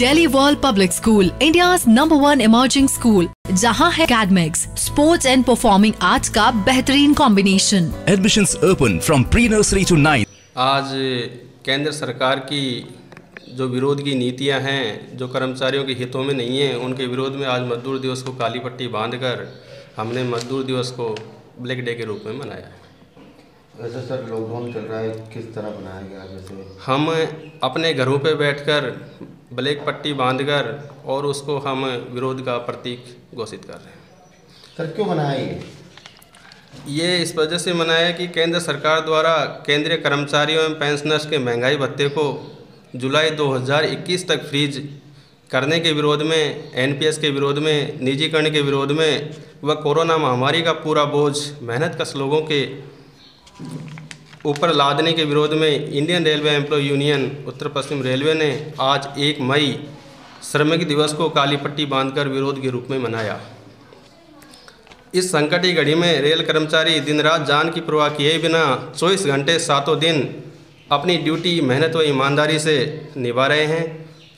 Delhi World Public School, India's #1 emerging school, जहाँ है academics, sports and performing arts का बेहतरीन combination. Admissions open from pre-nursery to 9. आज केंद्र सरकार की जो विरोध की नीतियां हैं, जो कर्मचारियों के हितों में नहीं हैं, उनके विरोध में आज मजदूर दिवस को काली पट्टी बांधकर हमने मजदूर दिवस को ब्लैक डे के रूप में मनाया है. वैसे सर लॉकडाउन चल रहा है, किस तरह बनाया गया? वैसे हम अपने घरों पे बैठकर ब्लैक पट्टी बांधकर और उसको हम विरोध का प्रतीक घोषित कर रहे हैं. सर क्यों बनाया ये इस वजह से मनाया कि केंद्र सरकार द्वारा केंद्रीय कर्मचारियों एवं पेंशनर्स के महंगाई भत्ते को जुलाई 2021 तक फ्रीज करने के विरोध में, एनपीएस के विरोध में, निजीकरण के विरोध में व कोरोना महामारी का पूरा बोझ मेहनतकश लोगों के ऊपर लादने के विरोध में इंडियन रेलवे एम्प्लॉय यूनियन उत्तर पश्चिम रेलवे ने आज 1 मई श्रमिक दिवस को काली पट्टी बांधकर विरोध के रूप में मनाया. इस संकट की घड़ी में रेल कर्मचारी दिन रात जान की परवाह किए बिना 24 घंटे सातों दिन अपनी ड्यूटी मेहनत व ईमानदारी से निभा रहे हैं.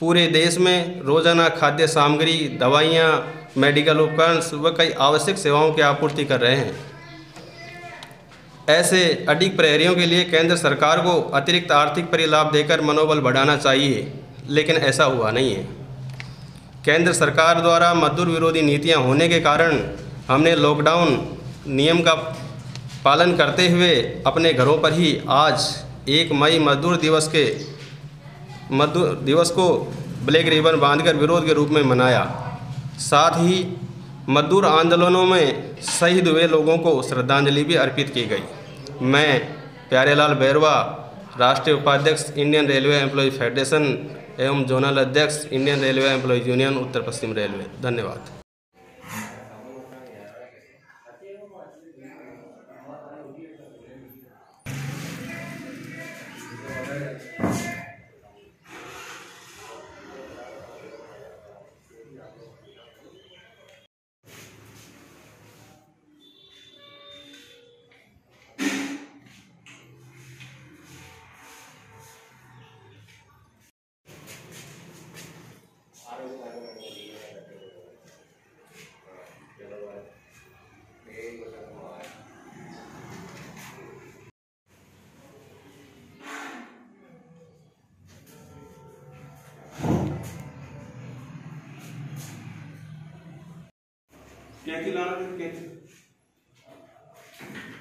पूरे देश में रोजाना खाद्य सामग्री, दवाइयाँ, मेडिकल उपकरण व कई आवश्यक सेवाओं की आपूर्ति कर रहे हैं. ऐसे अडिग प्रहरियों के लिए केंद्र सरकार को अतिरिक्त आर्थिक परिलाभ देकर मनोबल बढ़ाना चाहिए, लेकिन ऐसा हुआ नहीं है. केंद्र सरकार द्वारा मजदूर विरोधी नीतियां होने के कारण हमने लॉकडाउन नियम का पालन करते हुए अपने घरों पर ही आज 1 मई मजदूर दिवस को ब्लैक रिबन बांधकर विरोध के रूप में मनाया. साथ ही मजदूर आंदोलनों में शहीद हुए लोगों को श्रद्धांजलि भी अर्पित की गई. मैं प्यारे लाल बैरवा, राष्ट्रीय उपाध्यक्ष इंडियन रेलवे एम्प्लॉयज फेडरेशन एवं जोनल अध्यक्ष इंडियन रेलवे एम्प्लॉयज यूनियन उत्तर पश्चिम रेलवे, धन्यवाद. क्या खिलाना है?